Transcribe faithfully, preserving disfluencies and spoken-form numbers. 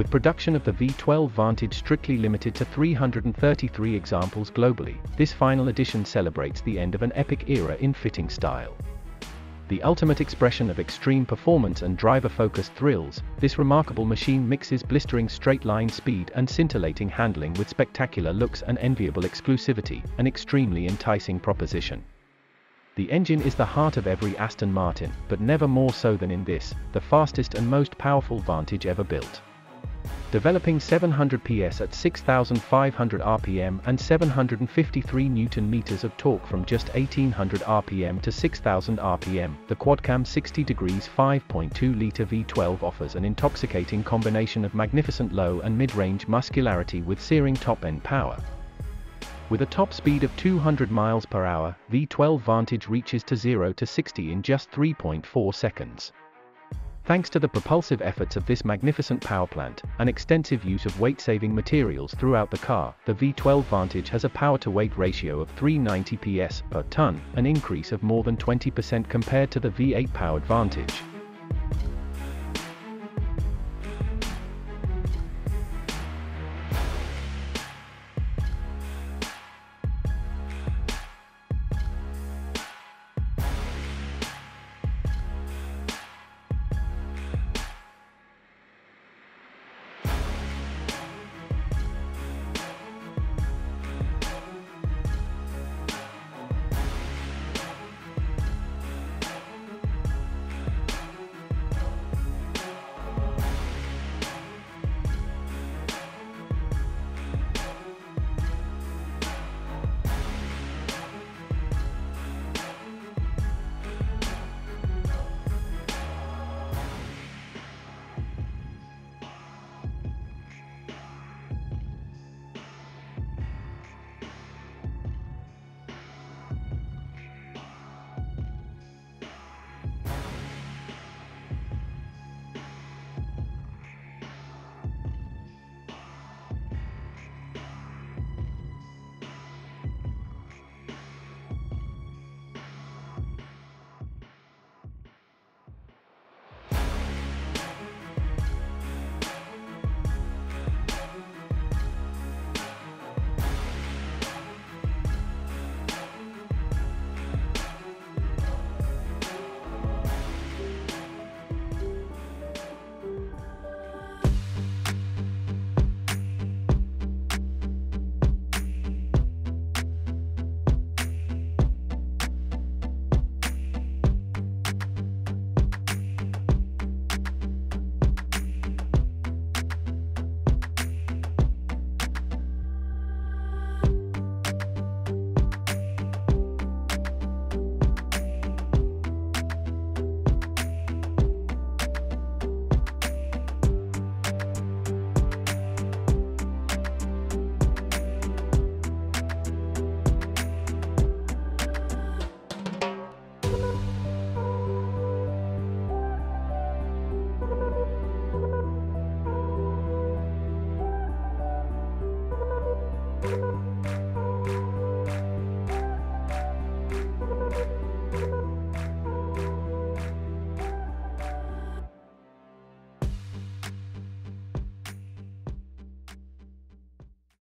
with production of the V twelve Vantage strictly limited to three hundred thirty-three examples globally. This final edition celebrates the end of an epic era in fitting style. The ultimate expression of extreme performance and driver-focused thrills, this remarkable machine mixes blistering straight-line speed and scintillating handling with spectacular looks and enviable exclusivity, an extremely enticing proposition. The engine is the heart of every Aston Martin, but never more so than in this, the fastest and most powerful Vantage ever built. Developing seven hundred P S at six thousand five hundred R P M and seven hundred fifty-three Newton-meters of torque from just eighteen hundred R P M to six thousand R P M, the quad-cam sixty degrees five point two liter V twelve offers an intoxicating combination of magnificent low and mid-range muscularity with searing top-end power. With a top speed of two hundred miles per hour, V twelve Vantage reaches to zero to sixty in just three point four seconds. Thanks to the propulsive efforts of this magnificent powerplant, and extensive use of weight-saving materials throughout the car, the V twelve Vantage has a power-to-weight ratio of three hundred ninety P S per ton, an increase of more than twenty percent compared to the V eight powered Vantage.